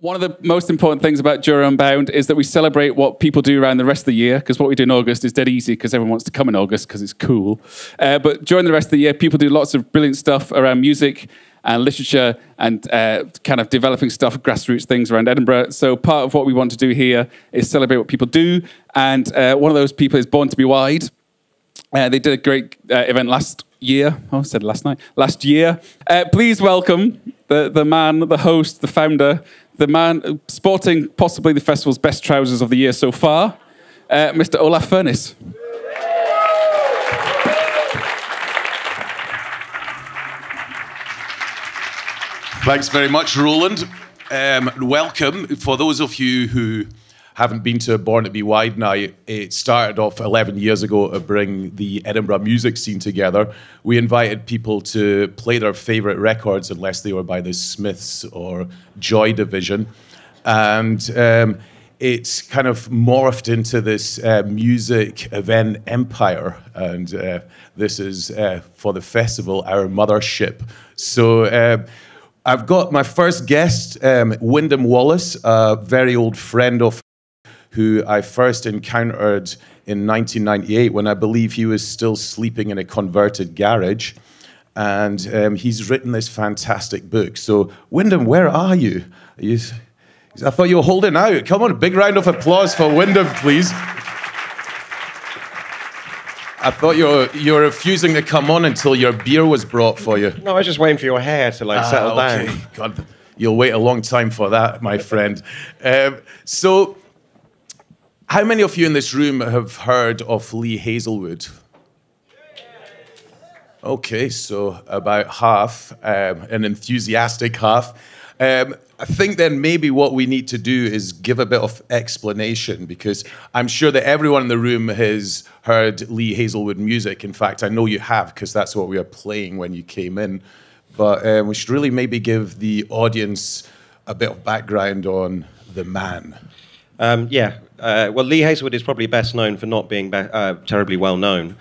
One of the most important things about Jura Unbound is that we celebrate what people do around the rest of the year, because what we do in August is dead easy because everyone wants to come in August because it's cool. But during the rest of the year, people do lots of brilliant stuff around music and literature and kind of developing stuff, grassroots things around Edinburgh. So part of what we want to do here is celebrate what people do. And one of those people is Born To Be Wide. They did a great event last year. Oh, I said last night. Last year. Please welcome the man, the host, the founder, the man sporting possibly the festival's best trousers of the year so far, Mr. Olaf Furniss. Thanks very much, Roland. Welcome. For those of you who haven't been to Born To Be Wide night, it started off 11 years ago to bring the Edinburgh music scene together. We invited people to play their favourite records, unless they were by the Smiths or Joy Division. And it's kind of morphed into this music event empire. And this is, for the festival, our mothership. So I've got my first guest, Wyndham Wallace, a very old friend of who I first encountered in 1998 when I believe he was still sleeping in a converted garage. And he's written this fantastic book. So, Wyndham, where are you? I thought you were holding out. Come on, a big round of applause for Wyndham, please. I thought you were refusing to come on until your beer was brought for you. No, I was just waiting for your hair to settle down. God, you'll wait a long time for that, my friend. So, how many of you in this room have heard of Lee Hazlewood? Okay, so about half, an enthusiastic half. I think then maybe what we need to do is give a bit of explanation, because I'm sure that everyone in the room has heard Lee Hazlewood music. In fact, I know you have, because that's what we were playing when you came in. But we should really maybe give the audience a bit of background on the man. Well, Lee Hazlewood is probably best known for not being terribly well known.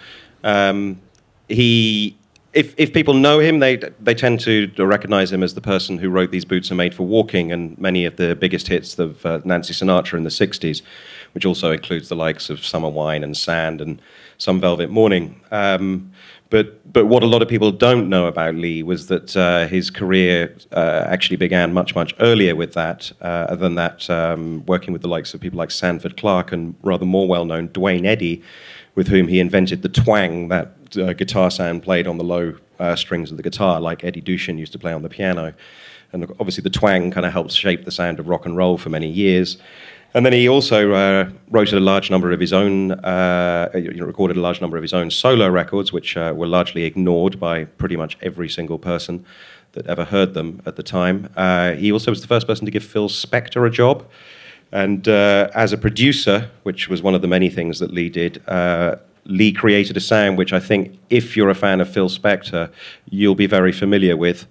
If people know him, they tend to recognise him as the person who wrote "These Boots Are Made for Walking" and many of the biggest hits of Nancy Sinatra in the '60s, which also includes the likes of "Summer Wine" and "Sand" and "Some Velvet Morning." But what a lot of people don't know about Lee was that his career actually began much earlier with that than that, working with the likes of people like Sanford Clark and rather more well-known Duane Eddy, with whom he invented the twang, that guitar sound played on the low strings of the guitar, like Eddie Duchin used to play on the piano. And obviously the twang kind of helped shape the sound of rock and roll for many years. And then he also wrote a large number of his own, recorded a large number of his own solo records, which were largely ignored by pretty much every single person that ever heard them at the time. He also was the first person to give Phil Spector a job. And as a producer, which was one of the many things that Lee did, Lee created a sound which I think, if you're a fan of Phil Spector, you'll be very familiar with,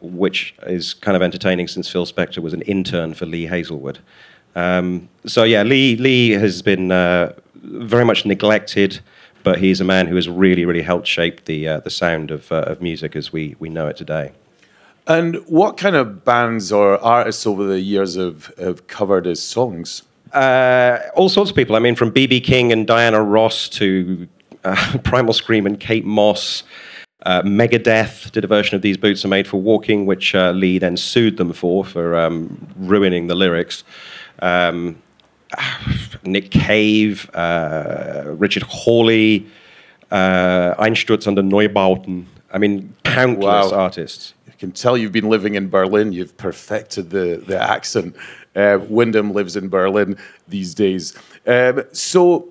which is kind of entertaining since Phil Spector was an intern for Lee Hazlewood. Lee has been very much neglected, but he's a man who has really helped shape the sound of music as we know it today. And what kind of bands or artists over the years have covered his songs? All sorts of people. I mean, from BB King and Diana Ross to Primal Scream and Kate Moss. Megadeth did a version of "These Boots Are Made for Walking," which Lee then sued them for ruining the lyrics. Nick Cave, Richard Hawley, Einsturz und der Neubauten. I mean, countless artists. You can tell you've been living in Berlin. You've perfected the accent. Wyndham lives in Berlin these days. So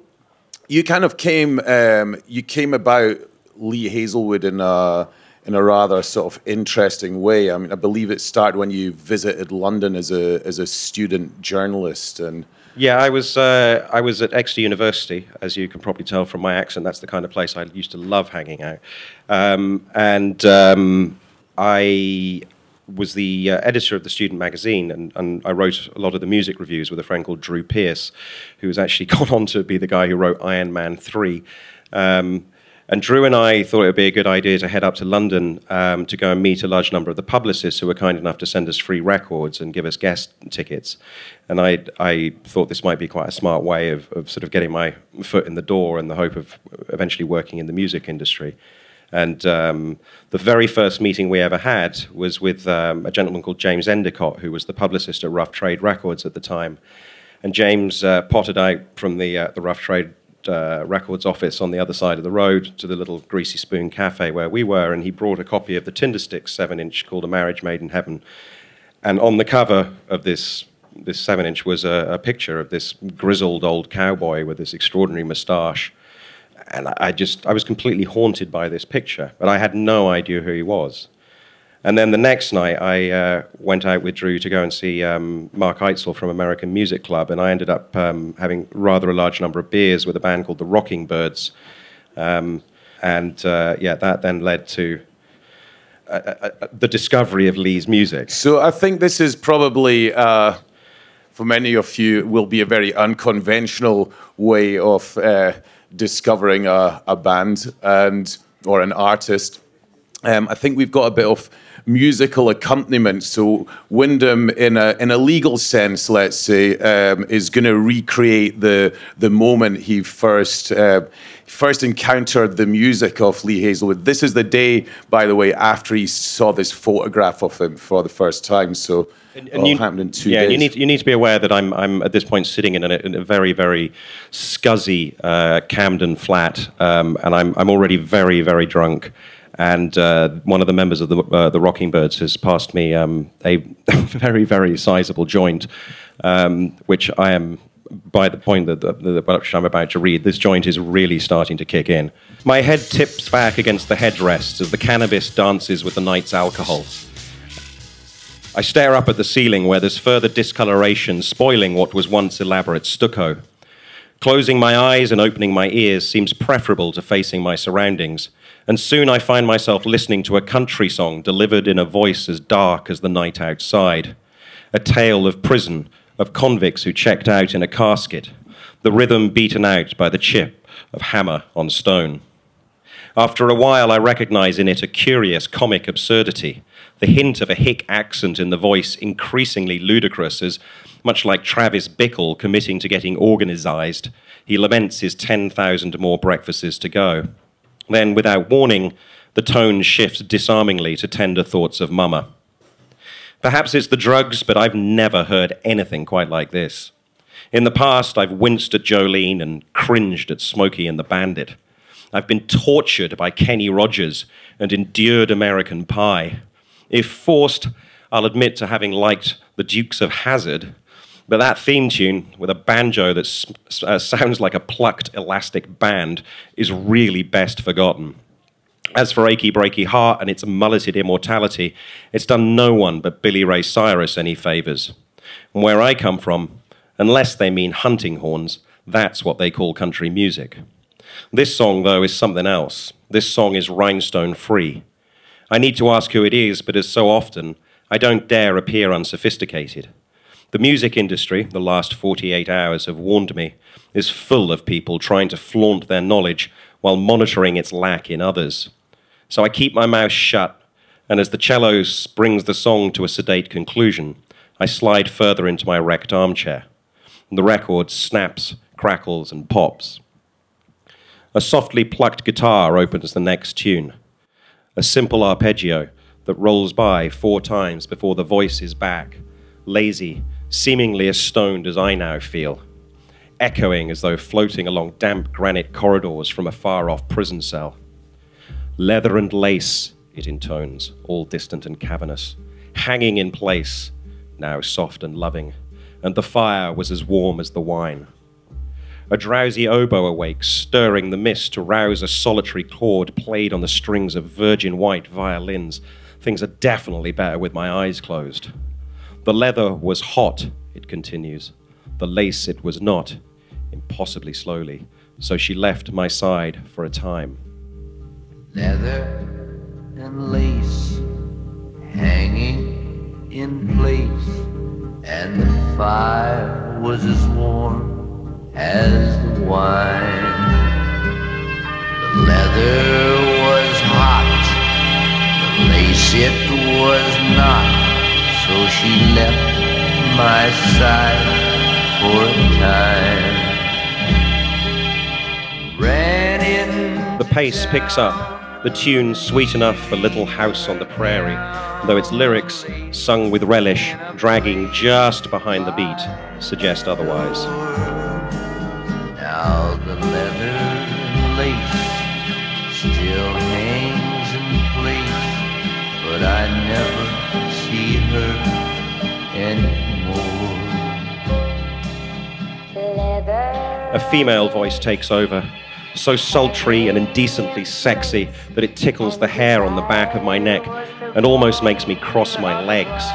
you kind of came, about Lee Hazlewood in a rather sort of interesting way. I mean, I believe it started when you visited London as a student journalist. And yeah, I was at Exeter University, as you can probably tell from my accent. That's the kind of place I used to love hanging out. I was the editor of the student magazine, and I wrote a lot of the music reviews with a friend called Drew Pierce, who has actually gone on to be the guy who wrote Iron Man 3. And Drew and I thought it would be a good idea to head up to London to go and meet a large number of the publicists who were kind enough to send us free records and give us guest tickets. And I thought this might be quite a smart way of sort of getting my foot in the door in the hope of eventually working in the music industry. And the very first meeting we ever had was with a gentleman called James Endicott, who was the publicist at Rough Trade Records at the time. And James potted out from the Rough Trade Records office on the other side of the road to the little Greasy Spoon cafe where we were, and he brought a copy of the Tindersticks 7-inch called A Marriage Made in Heaven. And on the cover of this 7-inch was a picture of this grizzled old cowboy with this extraordinary moustache. And I was completely haunted by this picture, but I had no idea who he was. And then the next night, I went out with Drew to go and see Mark Eitzel from American Music Club, and I ended up having rather a large number of beers with a band called The Rocking Birds. Yeah, that then led to the discovery of Lee's music. So I think this is probably, for many of you, will be a very unconventional way of discovering a band or an artist. I think we've got a bit of musical accompaniment. So Wyndham, in a legal sense, let's say, is going to recreate the moment he first encountered the music of Lee Hazlewood. This is the day, by the way, after he saw this photograph of him for the first time. So it happened in 2 days. Yeah, you need to be aware that I'm at this point sitting in a very, very scuzzy Camden flat, and I'm already very, very drunk. And one of the members of the Rocking Birds has passed me a very, very sizable joint, which I am, by the point that which I'm about to read, this joint is really starting to kick in. My head tips back against the headrests as the cannabis dances with the night's alcohol. I stare up at the ceiling where there's further discoloration spoiling what was once elaborate stucco. Closing my eyes and opening my ears seems preferable to facing my surroundings. And soon I find myself listening to a country song delivered in a voice as dark as the night outside. A tale of prison, of convicts who checked out in a casket, the rhythm beaten out by the chip of hammer on stone. After a while, I recognize in it a curious comic absurdity, the hint of a hick accent in the voice increasingly ludicrous as, much like Travis Bickle committing to getting organized, he laments his 10,000 more breakfasts to go. Then, without warning, the tone shifts disarmingly to tender thoughts of mama. Perhaps it's the drugs, but I've never heard anything quite like this. In the past, I've winced at Jolene and cringed at Smokey and the Bandit. I've been tortured by Kenny Rogers and endured American Pie. If forced, I'll admit to having liked the Dukes of Hazzard, but that theme tune, with a banjo that sounds like a plucked elastic band, is really best forgotten. As for Achy Breaky Heart and its mulleted immortality, it's done no one but Billy Ray Cyrus any favours. And where I come from, unless they mean hunting horns, that's what they call country music. This song, though, is something else. This song is rhinestone-free. I need to ask who it is, but as so often, I don't dare appear unsophisticated. The music industry, the last 48 hours have warned me, is full of people trying to flaunt their knowledge while monitoring its lack in others. So I keep my mouth shut, and as the cello brings the song to a sedate conclusion, I slide further into my wrecked armchair. And the record snaps, crackles, and pops. A softly plucked guitar opens the next tune. A simple arpeggio that rolls by 4 times before the voice is back, lazy, seemingly as stoned as I now feel, echoing as though floating along damp granite corridors from a far-off prison cell. Leather and lace, it intones, all distant and cavernous, hanging in place, now soft and loving, and the fire was as warm as the wine. A drowsy oboe awakes, stirring the mist to rouse a solitary chord played on the strings of virgin white violins. Things are definitely better with my eyes closed. The leather was hot, it continues. The lace it was not, impossibly slowly. So she left my side for a time. Leather and lace hanging in place, and the fire was as warm as the wine. The Leather was hot, but lace it was not, so she left my side for a time. Ran in. The pace picks up, the tune sweet enough for Little House on the Prairie, though its lyrics, sung with relish, dragging just behind the beat, suggest otherwise. Now the leather lace still hangs in place, but I never see her anymore. Leather. A female voice takes over, so sultry and indecently sexy that it tickles the hair on the back of my neck and almost makes me cross my legs.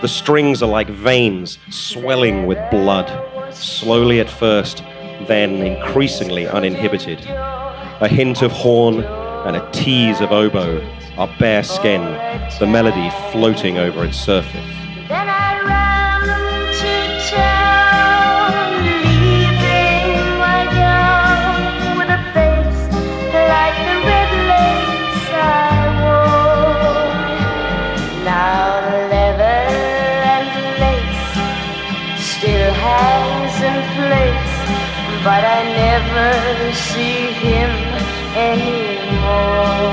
The strings are like veins swelling with blood, slowly at first, then increasingly uninhibited. A hint of horn and a tease of oboe, our bare skin, the melody floating over its surface. Then I ran to town, leaving my gown with a face like the red lace I wore. Now the leather and lace still hangs in place, but I never see him anymore.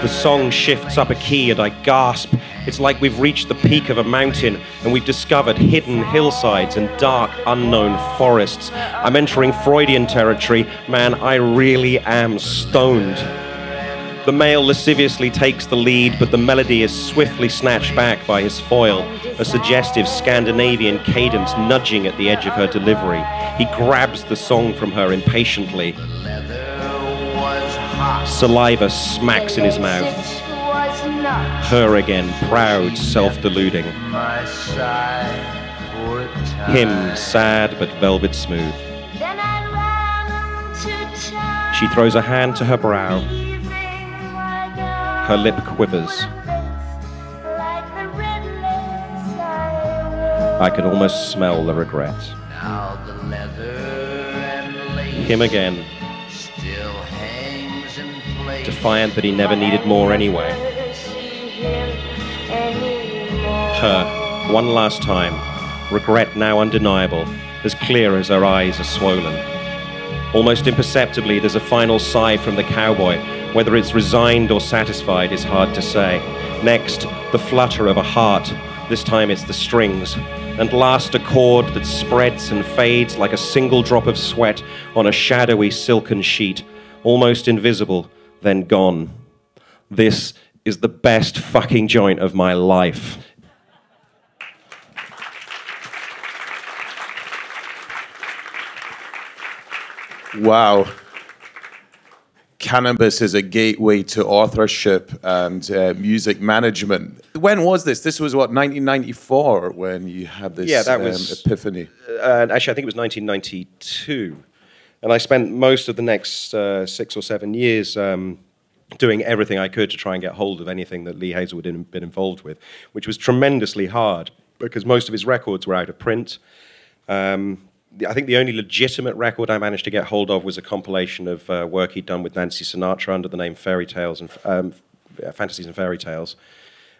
The song shifts up a key and I gasp. It's like we've reached the peak of a mountain and we've discovered hidden hillsides and dark, unknown forests. I'm entering Freudian territory. Man, I really am stoned. The male lasciviously takes the lead, but the melody is swiftly snatched back by his foil, a suggestive Scandinavian cadence nudging at the edge of her delivery. He grabs the song from her impatiently. Saliva smacks in his mouth. Her again, proud, self-deluding. Him, sad but velvet smooth. She throws a hand to her brow. Her lip quivers. I can almost smell the regret. Now the leather and lace. Him again. Still hangs in place. Defiant that he never needed more anyway. Her, one last time. Regret now undeniable, as clear as her eyes are swollen. Almost imperceptibly, there's a final sigh from the cowboy. Whether it's resigned or satisfied is hard to say. Next, the flutter of a heart. This time it's the strings. And last, a chord that spreads and fades like a single drop of sweat on a shadowy silken sheet, almost invisible, then gone. This is the best fucking joint of my life. Wow. Cannabis is a gateway to authorship and music management. When was this? This was what, 1994 when you had this epiphany? Actually, I think it was 1992. And I spent most of the next 6 or 7 years doing everything I could to try and get hold of anything that Lee Hazlewood had been involved with, which was tremendously hard because most of his records were out of print. I think the only legitimate record I managed to get hold of was a compilation of work he'd done with Nancy Sinatra under the name Fairy Tales and Fantasies and Fairy Tales.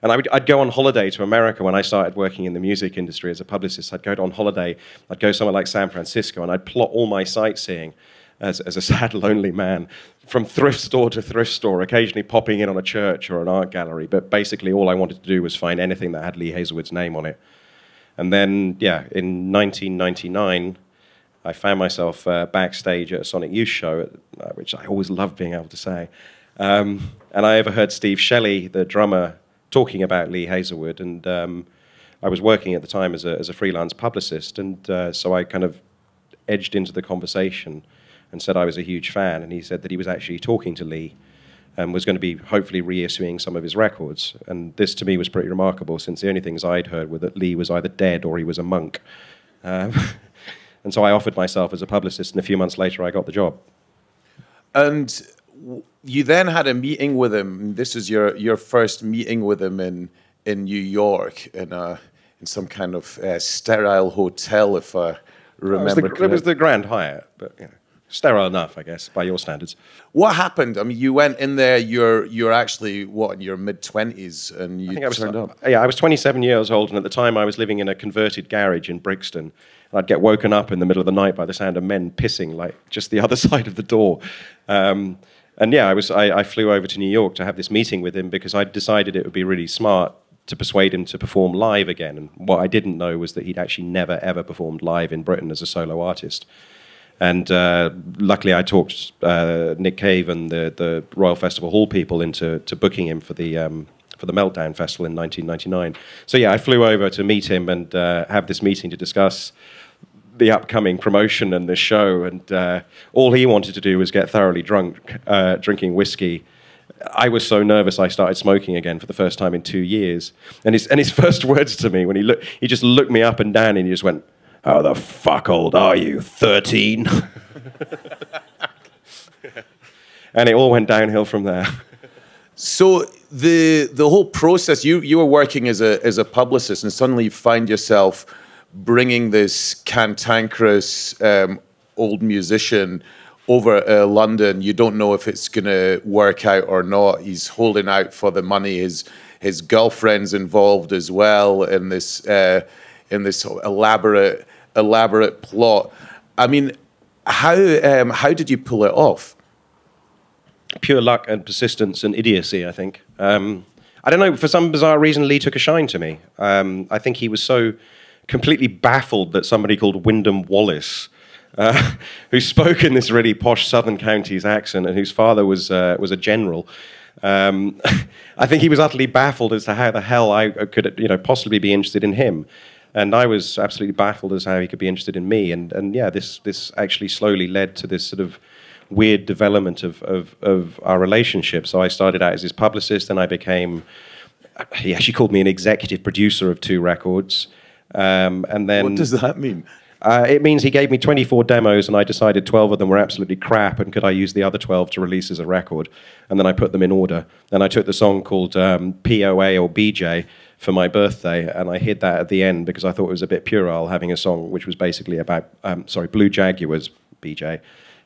And I'd go on holiday to America when I started working in the music industry as a publicist. I'd go on holiday, I'd go somewhere like San Francisco, and I'd plot all my sightseeing as a sad, lonely man, from thrift store to thrift store, occasionally popping in on a church or an art gallery. But basically all I wanted to do was find anything that had Lee Hazlewood's name on it. And then, in 1999, I found myself backstage at a Sonic Youth show, which I always loved being able to say. And I overheard Steve Shelley, the drummer, talking about Lee Hazlewood. And I was working at the time as a freelance publicist. And so I kind of edged into the conversation and said I was a huge fan. And he said that he was actually talking to Lee and was going to be hopefully reissuing some of his records. And this to me was pretty remarkable, since the only things I'd heard were that Lee was either dead or he was a monk. And so I offered myself as a publicist, and a few months later I got the job. And you then had a meeting with him. This is your first meeting with him in New York, in some kind of sterile hotel, if I remember. It was the Grand Hyatt, but you know, sterile enough, I guess, by your standards. What happened? I mean, you went in there. You're actually what in your mid-20s, and you turned up. Yeah, I was 27 years old, and at the time I was living in a converted garage in Brixton. And I'd get woken up in the middle of the night by the sound of men pissing, like just the other side of the door. And yeah, I flew over to New York to have this meeting with him because I decided it would be really smart to persuade him to perform live again. And what I didn't know was that he'd actually never, ever performed live in Britain as a solo artist. And luckily I talked Nick Cave and the Royal Festival Hall people into booking him for the Meltdown Festival in 1999. So yeah, I flew over to meet him and have this meeting to discuss the upcoming promotion and the show, and all he wanted to do was get thoroughly drunk, drinking whiskey. I was so nervous I started smoking again for the first time in 2 years. And his first words to me when he just looked me up and down and he just went, "How the fuck old are you? 13?" And it all went downhill from there. So the whole process, you were working as a publicist, and suddenly you find yourself bringing this cantankerous old musician over London. You don't know if it's going to work out or not. He's holding out for the money. His girlfriend's involved as well in this elaborate plot. I mean, how did you pull it off? Pure luck and persistence and idiocy, I think. I don't know. For some bizarre reason, Lee took a shine to me. I think he was so completely baffled that somebody called Wyndham Wallace, who spoke in this really posh Southern Counties accent and whose father was a general, I think he was utterly baffled as to how the hell I could, you know, possibly be interested in him, and I was absolutely baffled as to how he could be interested in me. And yeah, this actually slowly led to this sort of weird development of our relationship. So I started out as his publicist, then I became, he actually called me an executive producer of 2 records. And then, what does that mean? It means he gave me 24 demos and I decided 12 of them were absolutely crap and could I use the other 12 to release as a record, and then I put them in order. Then I took the song called POA or BJ for my birthday and I hid that at the end because I thought it was a bit puerile having a song which was basically about, sorry, Blue Jaguars, BJ,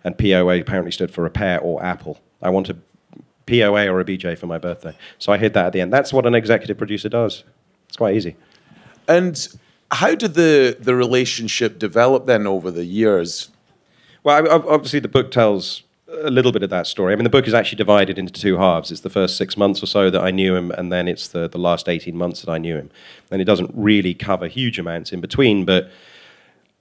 and POA apparently stood for a pear or apple. I want a POA or a BJ for my birthday. So I hid that at the end. That's what an executive producer does. It's quite easy. And how did the relationship develop then over the years? Well, obviously the book tells a little bit of that story. I mean, the book is actually divided into 2 halves. It's the first 6 months or so that I knew him, and then it's the last 18 months that I knew him. And it doesn't really cover huge amounts in between, but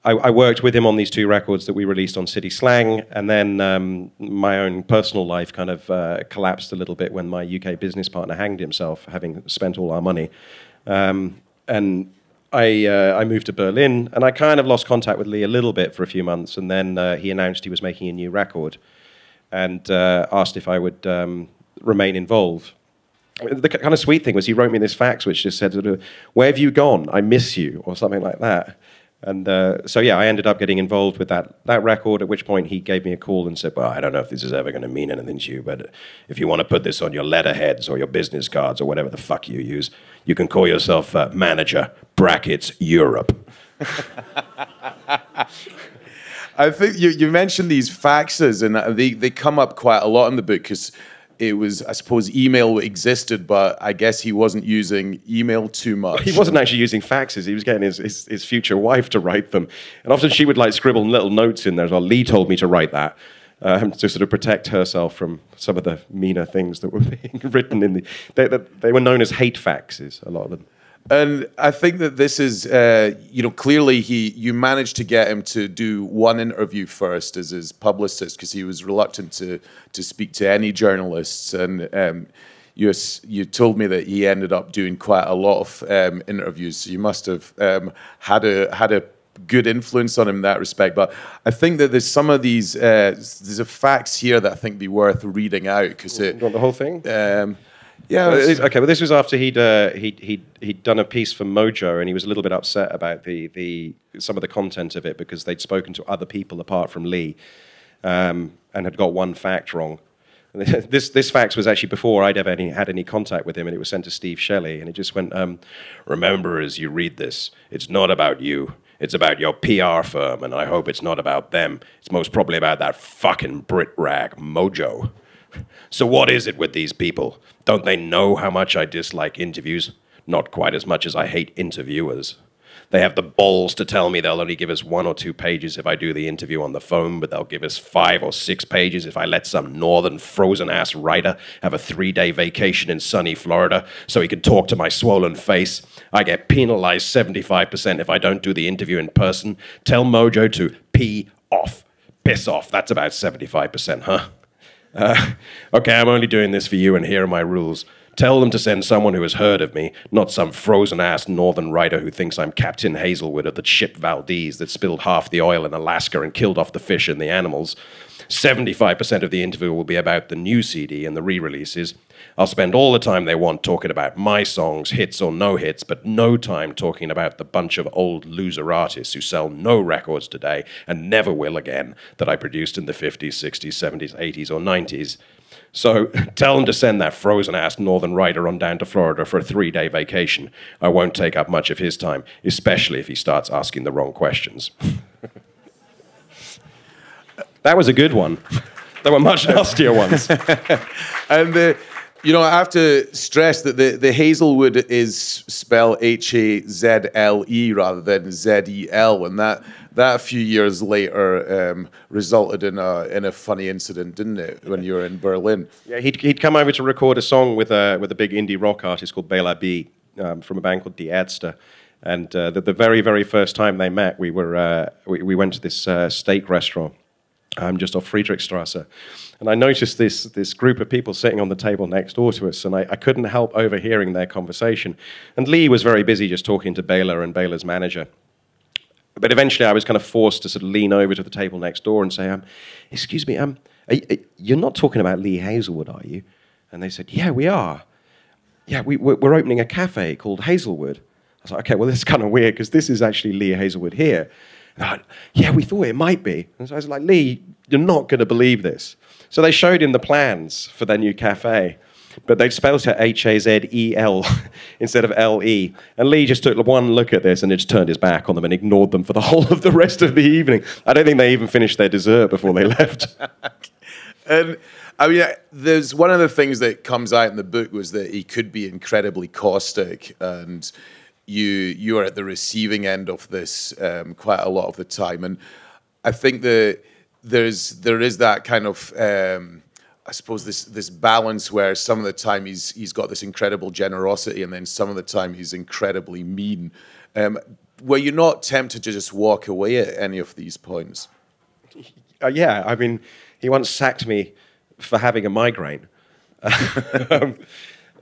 I worked with him on these 2 records that we released on City Slang, and then my own personal life kind of collapsed a little bit when my UK business partner hanged himself, having spent all our money. And I moved to Berlin, and I kind of lost contact with Lee a little bit for a few months, and then he announced he was making a new record and asked if I would remain involved. The kind of sweet thing was he wrote me this fax which just said, "Where have you gone? I miss you," or something like that. And so yeah, I ended up getting involved with that record, at which point he gave me a call and said, "Well, I don't know if this is ever going to mean anything to you, but if you want to put this on your letterheads or your business cards or whatever the fuck you use, you can call yourself manager brackets Europe." I think you mentioned these faxes, and they come up quite a lot in the book because it was, I suppose, email existed, but I guess he wasn't using email too much. He wasn't actually using faxes. He was getting his future wife to write them. And often she would like scribble little notes in there as well. Lee told me to write that to sort of protect herself from some of the meaner things that were being written in the... They were known as hate faxes, a lot of them. And I think that this is, you know, clearly you managed to get him to do one interview first as his publicist because he was reluctant to speak to any journalists. And you told me that he ended up doing quite a lot of interviews. So you must have had a good influence on him in that respect. But I think that there's some of these there's a facts here that I think be worth reading out because it. You want the whole thing? Yeah, okay. Well, this was after he'd done a piece for Mojo, and he was a little bit upset about some of the content of it because they'd spoken to other people apart from Lee, and had got one fact wrong. And this fax was actually before I'd ever had any contact with him, and it was sent to Steve Shelley, and it just went, "Remember, as you read this, it's not about you. It's about your PR firm, and I hope it's not about them. It's most probably about that fucking Brit rag, Mojo. So what is it with these people? Don't they know how much I dislike interviews? Not quite as much as I hate interviewers. They have the balls to tell me they'll only give us 1 or 2 pages if I do the interview on the phone, but they'll give us 5 or 6 pages if I let some northern frozen-ass writer have a 3-day vacation in sunny Florida so he can talk to my swollen face. I get penalized 75% if I don't do the interview in person. Tell Mojo to pee off. Piss off. That's about 75%, huh? Okay, I'm only doing this for you, and here are my rules. Tell them to send someone who has heard of me, not some frozen-ass northern writer who thinks I'm Captain Hazelwood of the ship Valdez that spilled half the oil in Alaska and killed off the fish and the animals. 75% of the interview will be about the new CD and the re-releases. I'll spend all the time they want talking about my songs, hits or no hits, but no time talking about the bunch of old loser artists who sell no records today and never will again that I produced in the 50s, 60s, 70s, 80s or 90s. So tell them to send that frozen-ass northern writer on down to Florida for a 3-day vacation. I won't take up much of his time, especially if he starts asking the wrong questions. That was a good one. There were much nastier ones. And you know, I have to stress that the Hazelwood is spelled H-A-Z-L-E rather than Z-E-L, and that a few years later resulted in a funny incident, didn't it, when you were in Berlin? Yeah, he'd come over to record a song with a big indie rock artist called Bela B, from a band called Die Ärzte. And the very, very first time they met, we went to this steak restaurant just off Friedrichstrasse. And I noticed this group of people sitting on the table next door to us, and I couldn't help overhearing their conversation. And Lee was very busy just talking to Baylor and Baylor's manager. But eventually I was kind of forced to sort of lean over to the table next door and say, excuse me, you're not talking about Lee Hazlewood, are you? And they said, yeah, we are. Yeah, we're opening a cafe called Hazlewood. I was like, okay, well, this is kind of weird because this is actually Lee Hazlewood here. Like, yeah, we thought it might be. And so I was like, Lee, you're not going to believe this. So they showed him the plans for their new cafe, but they'd spelled it H-A-Z-E-L instead of L-E. And Lee just took one look at this and just turned his back on them and ignored them for the whole of the rest of the evening. I don't think they even finished their dessert before they left. And I mean, there's one of the things that comes out in the book was that he could be incredibly caustic, and you are at the receiving end of this quite a lot of the time. And I think that there is that kind of I suppose this balance where some of the time he's got this incredible generosity, and then some of the time he's incredibly mean. Were you not tempted to just walk away at any of these points? Yeah, I mean, he once sacked me for having a migraine. Yeah,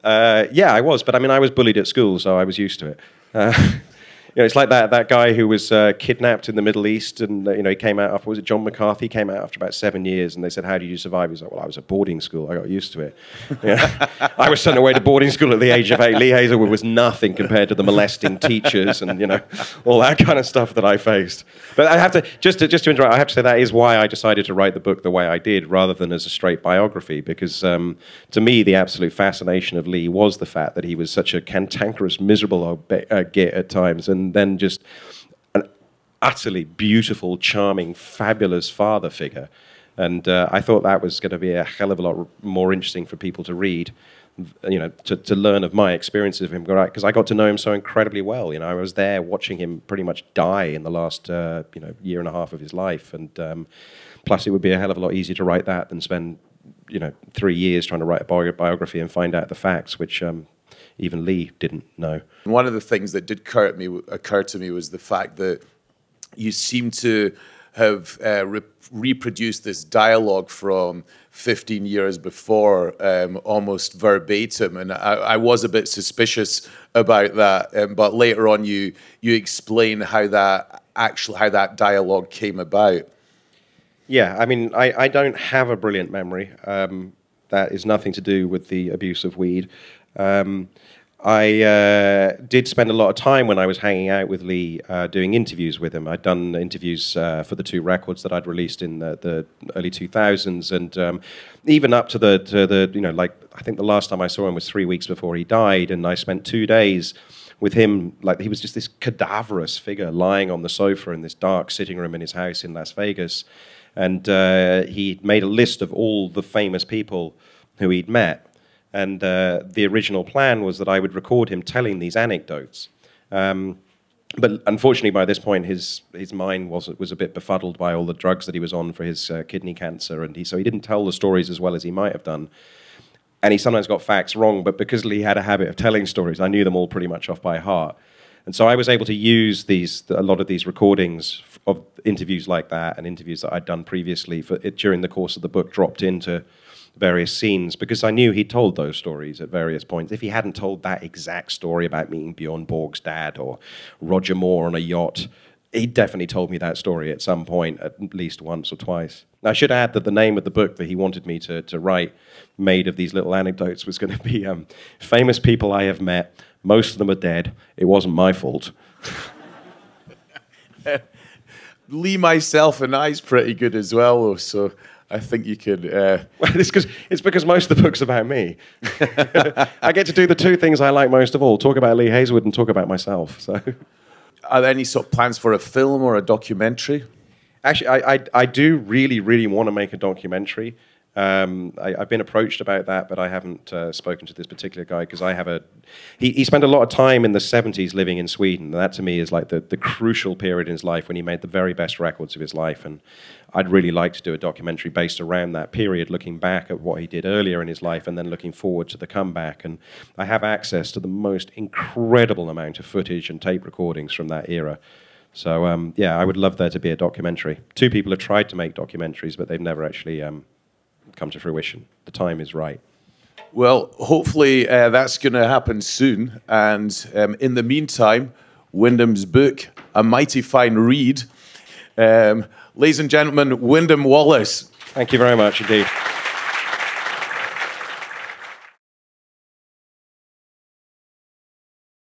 I was, but I mean, I was bullied at school, so I was used to it. You know, it's like that guy who was kidnapped in the Middle East, and you know, he came out after, was it John McCarthy? He came out after about 7 years, and they said, how did you survive? He's like, well, I was at boarding school. I got used to it. You know? I was sent away to boarding school at the age of 8. Lee Hazlewood was nothing compared to the molesting teachers and, you know, all that kind of stuff that I faced. But I have to, just to interrupt, I have to say that is why I decided to write the book the way I did, rather than as a straight biography, because to me, the absolute fascination of Lee was the fact that he was such a cantankerous, miserable old git at times, and then just an utterly beautiful, charming, fabulous father figure. And I thought that was going to be a hell of a lot more interesting for people to read, you know, to learn of my experiences of him, because I got to know him so incredibly well. You know, I was there watching him pretty much die in the last you know, 1.5 years of his life. And plus, it would be a hell of a lot easier to write that than spend, you know, 3 years trying to write a biography and find out the facts, which even Lee didn't know. One of the things that did occur to me was the fact that you seem to have reproduced this dialogue from 15 years before, almost verbatim, and I was a bit suspicious about that. But later on, you explain how that dialogue came about. Yeah, I mean, I don't have a brilliant memory. That is nothing to do with the abuse of weed. I did spend a lot of time when I was hanging out with Lee doing interviews with him. I'd done interviews for the 2 records that I'd released in the early 2000s, and even up to the you know, like, I think the last time I saw him was 3 weeks before he died, and I spent 2 days with him, like, he was just this cadaverous figure lying on the sofa in this dark sitting room in his house in Las Vegas. And he made a list of all the famous people who he'd met. And the original plan was that I would record him telling these anecdotes. But unfortunately, by this point, his mind was a bit befuddled by all the drugs that he was on for his kidney cancer, and so he didn't tell the stories as well as he might have done. And he sometimes got facts wrong, but because he had a habit of telling stories, I knew them all pretty much off by heart. And so I was able to use a lot of these recordings of interviews like that and interviews that I'd done previously during the course of the book, dropped into various scenes, because I knew he told those stories at various points. If he hadn't told that exact story about meeting Bjorn Borg's dad or Roger Moore on a yacht, he definitely told me that story at some point, at least once or twice. I should add that the name of the book that he wanted me to write, made of these little anecdotes, was going to be Famous People I Have Met, Most of Them Are Dead, It Wasn't My Fault. Lee, myself, and I's pretty good as well, so I think you could... It's because most of the book's about me. I get to do the two things I like most of all, talk about Lee Hazlewood and talk about myself. So, are there any sort of plans for a film or a documentary? Actually, I do really, really want to make a documentary. I've been approached about that, but I haven't spoken to this particular guy because I have a... He spent a lot of time in the 70s living in Sweden. And that to me is like the crucial period in his life when he made the very best records of his life. And I'd really like to do a documentary based around that period, looking back at what he did earlier in his life and then looking forward to the comeback. And I have access to the most incredible amount of footage and tape recordings from that era. So, yeah, I would love there to be a documentary. Two people have tried to make documentaries, but they've never actually... come to fruition. The time is right. Well, hopefully that's going to happen soon. And in the meantime, Wyndham's book, a mighty fine read. Ladies and gentlemen, Wyndham Wallace. Thank you very much indeed.